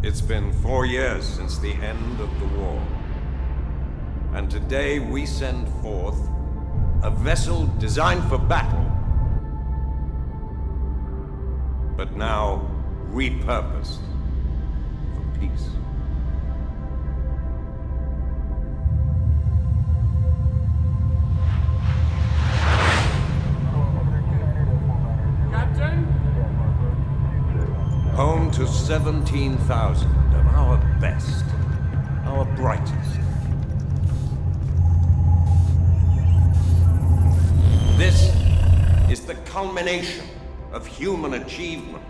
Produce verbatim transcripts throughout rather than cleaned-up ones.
It's been four years since the end of the war. And today we send forth a vessel designed for battle, but now repurposed for peace. Home to seventeen thousand of our best, our brightest. This is the culmination of human achievement.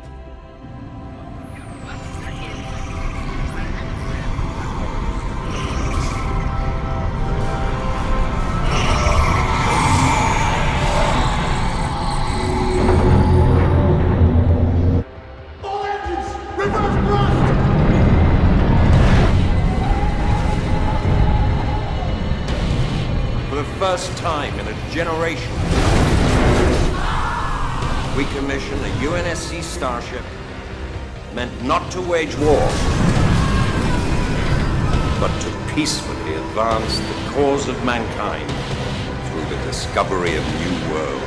First time in a generation, we commissioned a U N S C starship meant not to wage war, but to peacefully advance the cause of mankind through the discovery of new worlds.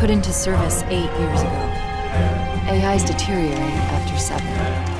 Put into service eight years ago. A I's deteriorating after seven.